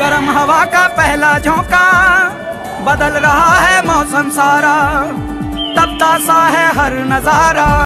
गर्म हवा का पहला झोंका, बदल रहा है मौसम सारा, तपता सा है हर नजारा।